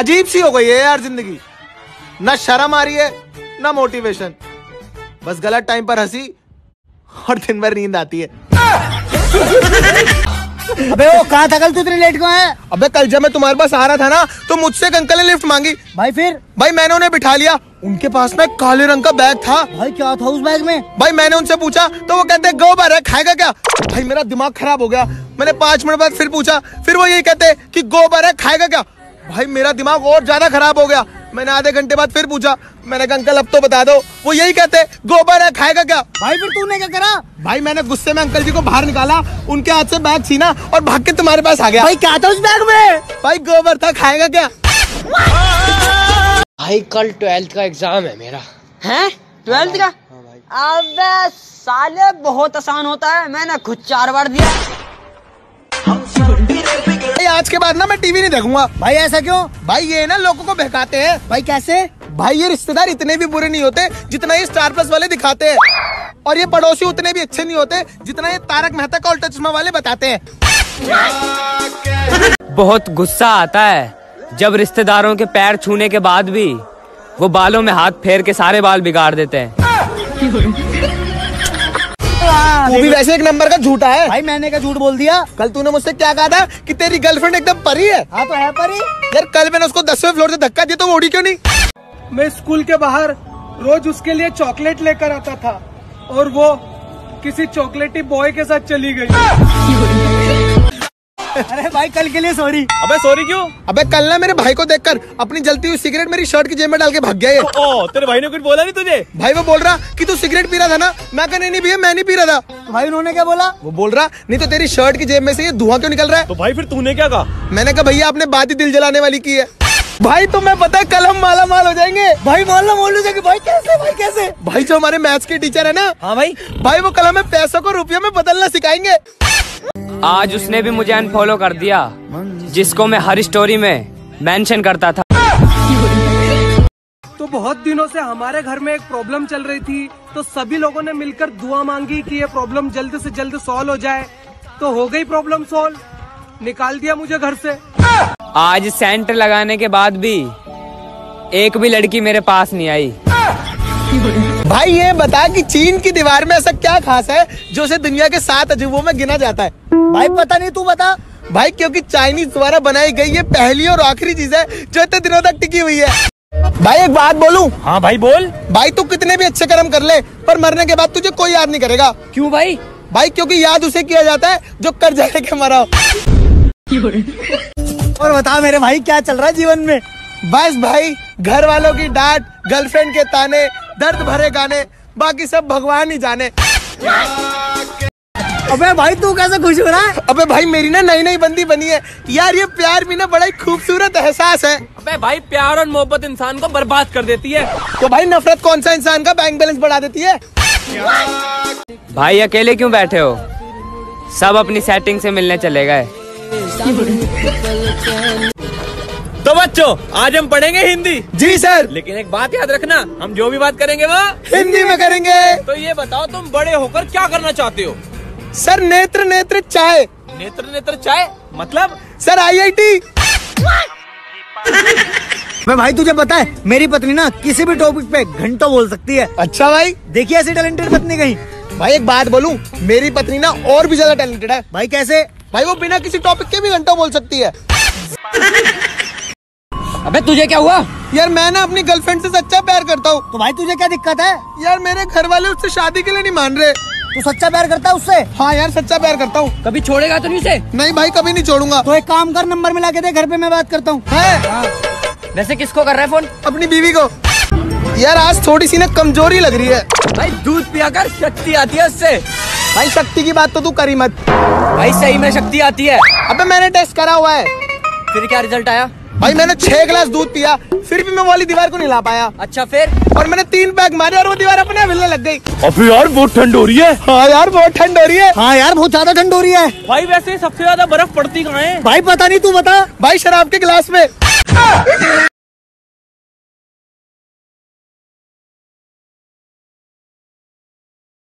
अजीब सी हो गई है यार जिंदगी, ना शर्म आ रही है ना मोटिवेशन, बस गलत टाइम पर हंसी और दिन भर नींद आती है। अबे वो कहाँ था कल, तू इतने लेट क्यों है? अबे कल जब मैं तुम्हारे पास आ रहा था ना तो मुझसे अंकल ने लिफ्ट मांगी भाई, फिर भाई मैंने उन्हें बिठा लिया। उनके पास में काले रंग का बैग था भाई, क्या था उस बैग में? भाई मैंने उनसे पूछा तो वो कहते गोबर है, खाएगा क्या? भाई मेरा दिमाग खराब हो गया। मैंने 5 मिनट बाद फिर पूछा, फिर वो यही कहते कि गोबर है, खाएगा क्या? भाई मेरा दिमाग और ज्यादा खराब हो गया। मैंने आधे घंटे बाद फिर पूछा, मैंने कहा अंकल अब तो बता दो, वो यही कहते गोबर है, खाएगा क्या? भाई फिर तूने क्या करा? भाई मैंने गुस्से में अंकल जी को बाहर निकाला, उनके हाथ से बैग छीना और भाग के तुम्हारे पास आ गया। भाई क्या था उस बैग में? भाई गोबर था, खाएगा क्या? भाई कल 12th का एग्जाम है मेरा। हैं 12th का? अबे साले बहुत आसान होता है, मैंने खुद 4 बार दिया। आज के बाद ना मैं टीवी नहीं देखूंगा। भाई ऐसा क्यों? भाई ये ना लोगों को बहकाते हैं। भाई कैसे? भाई ये रिश्तेदार इतने भी बुरे नहीं होते जितना ये स्टार प्लस वाले दिखाते हैं, और ये पड़ोसी उतने भी अच्छे नहीं होते जितना ये तारक मेहता का उल्टा चश्मा वाले बताते हैं। बहुत गुस्सा आता है जब रिश्तेदारों के पैर छूने के बाद भी वो बालों में हाथ फेर के सारे बाल बिगाड़ देते हैं। वो भी वैसे एक नंबर का झूठा है। भाई मैंने क्या झूठ बोल दिया? कल तूने मुझसे क्या कहा था कि तेरी गर्लफ्रेंड एकदम परी है। हाँ तो है परी यार, कल मैंने उसको 10वें फ्लोर से धक्का दिया तो वो उड़ी क्यों नहीं? मैं स्कूल के बाहर रोज उसके लिए चॉकलेट लेकर आता था और वो किसी चॉकलेटी बॉय के साथ चली गई। अरे भाई कल के लिए सॉरी। अबे सॉरी क्यों? अबे कल ना मेरे भाई को देखकर अपनी जलती हुई सिगरेट मेरी शर्ट की जेब में डाल के भाग गया। ओ तेरे भाई ने कुछ बोला नहीं तुझे? भाई वो बोल रहा कि तू सिगरेट पी रहा था ना, मैं कहा नहीं भैया मैं नहीं पी रहा था। तो भाई उन्होंने क्या बोला? वो बोल रहा नहीं तो तेरी शर्ट की जेब में से ये धुआं क्यों निकल रहा है? तो भाई फिर तूने क्या कहा? मैंने कहा भैया आपने बात ही दिल जलाने वाली की है। भाई तुम्हें पता है कल हम माला माल हो जाएंगे। भाई माला माल हो जाएंगे। भाई कैसे? भाई कैसे? भाई जो हमारे मैथ्स के टीचर है ना, हाँ भाई, भाई वो कल हमें पैसों को रुपयों में बदलना सिखाएंगे। आज उसने भी मुझे अनफॉलो कर दिया जिसको मैं हर स्टोरी में मेंशन करता था। तो बहुत दिनों से हमारे घर में एक प्रॉब्लम चल रही थी, तो सभी लोगों ने मिलकर दुआ मांगी कि ये प्रॉब्लम जल्द से जल्द सॉल्व हो जाए। तो हो गई प्रॉब्लम सॉल्व, निकाल दिया मुझे घर से। आज सेंटर लगाने के बाद भी एक भी लड़की मेरे पास नहीं आई। भाई ये बता कि चीन की दीवार में ऐसा क्या खास है जो उसे दुनिया के 7 अजूबों में गिना जाता है? भाई पता नहीं, तू बता। भाई क्योंकि चाइनीज द्वारा बनाई गई ये पहली और आखिरी चीज है जो इतने दिनों तक टिकी हुई है। भाई एक बात बोलूं? हाँ भाई बोल। भाई तू कितने भी अच्छे कर्म कर ले पर मरने के बाद तुझे कोई याद नहीं करेगा। क्यों भाई? भाई क्योंकि याद उसे किया जाता है जो कर जाने के मरा। और बता मेरे भाई क्या चल रहा है जीवन में? बस भाई घर वालों की डांट, गर्लफ्रेंड के ताने, दर्द भरे गाने, बाकी सब भगवान ही जाने। अबे भाई तू कैसे खुश हो रहा है? अबे भाई मेरी ना नई नई बंदी बनी है यार, ये प्यार भी ना बड़ा ही खूबसूरत एहसास है। अबे भाई प्यार और मोहब्बत इंसान को बर्बाद कर देती है, तो भाई नफरत कौन सा इंसान का बैंक बैलेंस बढ़ा देती है? भाई अकेले क्यों बैठे हो, सब अपनी सेटिंग से मिलने चले गए। तो बच्चों आज हम पढ़ेंगे हिंदी। जी सर। लेकिन एक बात याद रखना, हम जो भी बात करेंगे वो हिंदी में करेंगे। तो ये बताओ तुम बड़े होकर क्या करना चाहते हो? सर नेत्र नेत्र चाय। नेत्र नेत्र चाय मतलब? Sir IIT। मैं भाई तुझे पता है मेरी पत्नी ना किसी भी टॉपिक पे घंटों बोल सकती है। अच्छा भाई देखिए ऐसी टैलेंटेड पत्नी कहीं। भाई एक बात बोलूं, मेरी पत्नी ना और भी ज्यादा टैलेंटेड है। भाई कैसे? भाई वो बिना किसी टॉपिक के भी घंटों बोल सकती है। अबे तुझे क्या हुआ? यार मैं ना अपनी गर्लफ्रेंड से सच्चा प्यार करता हूँ। तो भाई तुझे क्या दिक्कत है? यार मेरे घर वाले उससे शादी के लिए नहीं मान रहे। तू सच्चा प्यार करता है उससे? हाँ यार सच्चा प्यार करता हूँ। कभी छोड़ेगा तो नहीं उसे? नहीं भाई कभी नहीं छोड़ूंगा। तो एक काम कर, नंबर मिला के दे, घर पे मैं बात करता हूँ। वैसे किसको कर रहा है फोन? अपनी बीवी को। यार आज थोड़ी सी ना कमजोरी लग रही है। भाई दूध पिया कर, शक्ति आती है उससे। भाई शक्ति की बात तो तू करी मत। भाई सही में शक्ति आती है। अबे मैंने टेस्ट करा हुआ है। फिर क्या रिजल्ट आया? भाई मैंने 6 गिलास दूध पिया फिर भी मैं वाली दीवार को नहीं ला पाया। अच्छा फिर? और मैंने 3 पैक मारे और वो दीवार अपने हिलने लग गई। अभी यार बहुत ठंड हो रही है। हाँ यार बहुत ठंड हो रही है। हाँ यार बहुत ज्यादा ठंड हो रही है। भाई वैसे सबसे ज्यादा बर्फ पड़ती कहाँ है? भाई पता नहीं, तू बता। भाई शराब के गिलास में।